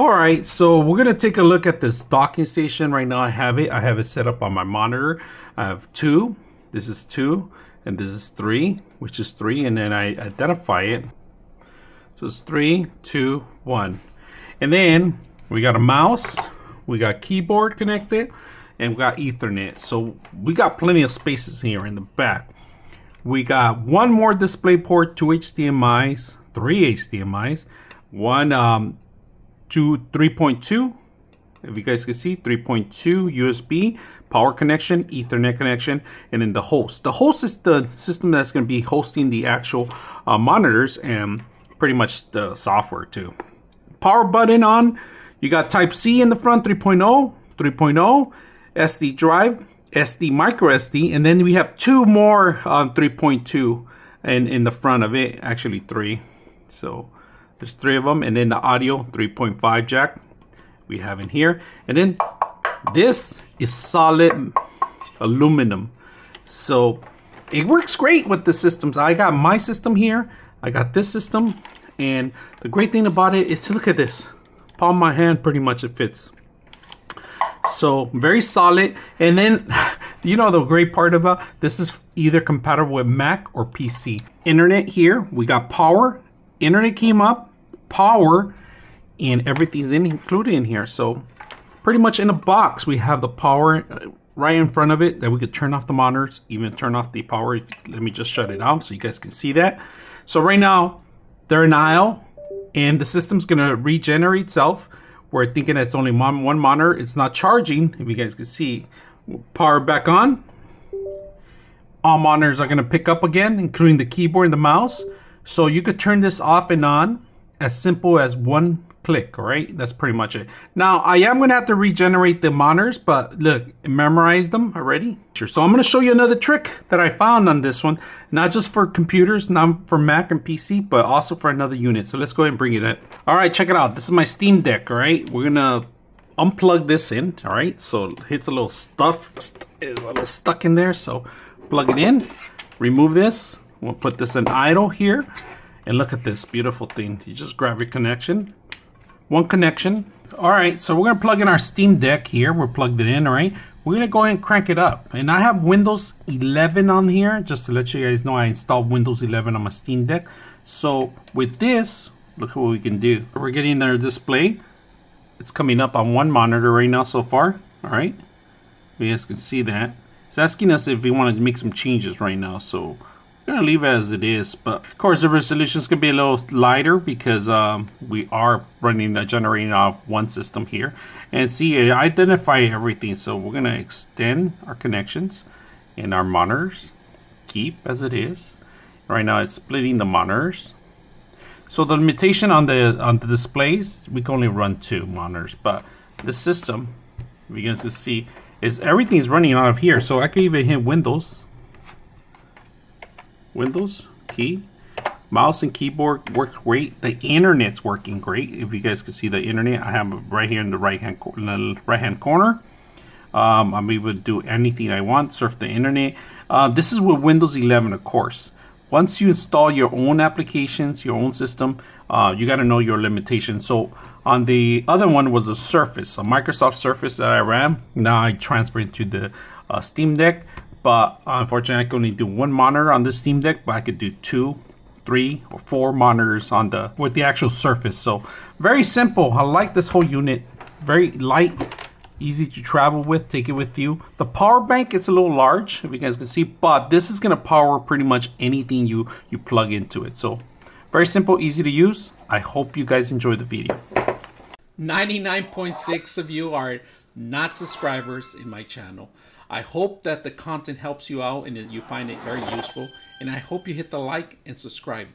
All right, so we're gonna take a look at this docking station. Right now I have it set up on my monitor. I have two, this is two, and this is three, which is three, and then I identify it. So it's 3, 2, 1. And then we got a mouse, we got keyboard connected, and we got Ethernet. So we got plenty of spaces here in the back. We got one more DisplayPort, two HDMIs, three HDMIs, one 3.2, if you guys can see, 3.2 USB, power connection, Ethernet connection, and then the host. The host is the system that's going to be hosting the actual monitors and pretty much the software too. Power button on, you got Type-C in the front, 3.0, 3.0, SD drive, SD micro SD, and then we have two more 3.2 and in the front of it, actually three. So there's three of them, and then the audio 3.5 jack we have in here, and then this is solid aluminum, so it works great with the systems. I got my system here, I got this system, and the great thing about it is, look at this, palm my hand, pretty much it fits. So very solid. And then you know the great part about this is either compatible with Mac or PC. Internet here, we got power, internet came up, power, and everything's included in here. So pretty much in a box we have the power right in front of it that we could turn off the monitors, even turn off the power. Let me just shut it off so you guys can see that. So right now they're in aisle, and the system's gonna regenerate itself. We're thinking it's only one monitor, it's not charging, if you guys can see. Power back on, all monitors are gonna pick up again, including the keyboard and the mouse. So you could turn this off and on as simple as one click, all right? That's pretty much it. Now, I am gonna have to regenerate the monitors, but look, memorize them already. Sure. So I'm gonna show you another trick that I found on this one, not just for computers, not for Mac and PC, but also for another unit. So let's go ahead and bring it up. All right, check it out. This is my Steam Deck, all right? We're gonna unplug this in, all right? So it hits a little stuff, it's a little stuck in there. So plug it in, remove this. We'll put this in idle here. And look at this beautiful thing. You just grab your connection. One connection. All right, so we're gonna plug in our Steam Deck here. We're plugged it in, all right? We're gonna go ahead and crank it up. And I have Windows 11 on here, just to let you guys know I installed Windows 11 on my Steam Deck. So with this, look what we can do. We're getting our display. It's coming up on one monitor right now so far, all right? You guys can see that. It's asking us if we wanna make some changes right now, so gonna leave it as it is, but of course the resolution is gonna be a little lighter because we are running generating off one system here, and see it identify everything. So we're gonna extend our connections and our monitors, keep as it is. Right now it's splitting the monitors. So the limitation on the displays, we can only run two monitors, but the system, you guys can see, is everything's running out of here. So I could even hit Windows key, mouse and keyboard works great. The internet's working great. If you guys can see the internet, I have it right here in the right hand corner. I'm able to do anything I want, surf the internet. This is with Windows 11, of course. Once you install your own applications, your own system, you got to know your limitations. So on the other one was a Surface, a Microsoft Surface that I ran. Now I transferred to the Steam Deck. But unfortunately I can only do one monitor on the Steam Deck, but I could do two, three, or four monitors on the with the actual Surface. So very simple. I like this whole unit. Very light, easy to travel with, take it with you. The power bank is a little large, if you guys can see, but this is gonna power pretty much anything you plug into it. So very simple, easy to use. I hope you guys enjoyed the video. 99.6% of you are not subscribers in my channel. I hope that the content helps you out and you find it very useful. And I hope you hit the like and subscribe.